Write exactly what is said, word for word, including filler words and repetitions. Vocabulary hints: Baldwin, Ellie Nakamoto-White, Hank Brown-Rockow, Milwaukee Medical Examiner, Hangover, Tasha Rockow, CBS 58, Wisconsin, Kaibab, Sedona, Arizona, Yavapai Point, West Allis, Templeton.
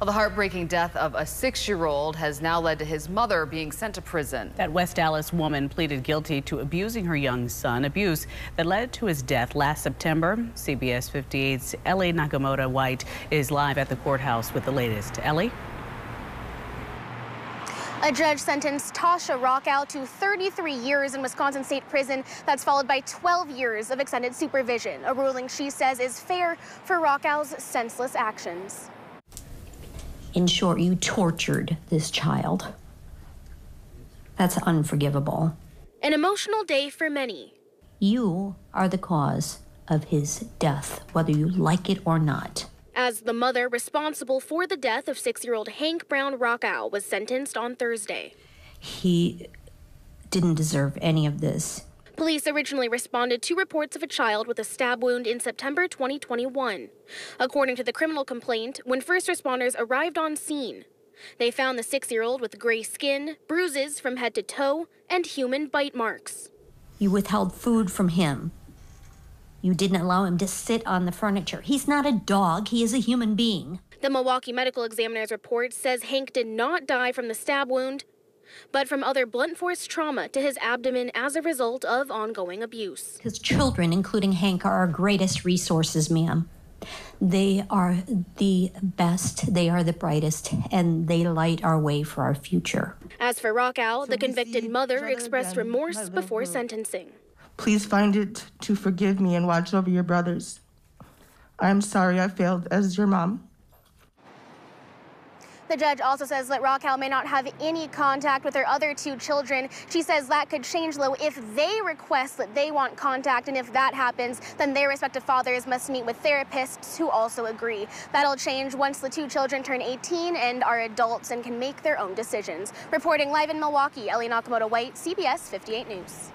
Well, the heartbreaking death of a six-year-old has now led to his mother being sent to prison. That West Allis woman pleaded guilty to abusing her young son, abuse that led to his death last September. C B S fifty-eight's Ellie Nakamoto-White is live at the courthouse with the latest. Ellie? A judge sentenced Tasha Rockow to thirty-three years in Wisconsin State Prison. That's followed by twelve years of extended supervision, a ruling she says is fair for Rockow's senseless actions. In short, you tortured this child. That's unforgivable. An emotional day for many. You are the cause of his death, whether you like it or not. As the mother responsible for the death of six-year-old Hank Brown-Rockow was sentenced on Thursday. He didn't deserve any of this. Police originally responded to reports of a child with a stab wound in September twenty twenty-one. According to the criminal complaint, when first responders arrived on scene, they found the six-year-old with gray skin, bruises from head to toe, and human bite marks. You withheld food from him. You didn't allow him to sit on the furniture. He's not a dog. He is a human being. The Milwaukee Medical Examiner's report says Hank did not die from the stab wound, but from other blunt force trauma to his abdomen as a result of ongoing abuse. His children, including Hank, are our greatest resources, ma'am. They are the best, they are the brightest, and they light our way for our future. As for Rockow, the convicted mother expressed remorse before sentencing. Please find it to forgive me and watch over your brothers. I'm sorry I failed as your mom. The judge also says that Rockow may not have any contact with her other two children. She says that could change, though, if they request that they want contact, and if that happens, then their respective fathers must meet with therapists who also agree. That'll change once the two children turn eighteen and are adults and can make their own decisions. Reporting live in Milwaukee, Ellie Nakamoto-White, C B S fifty-eight News.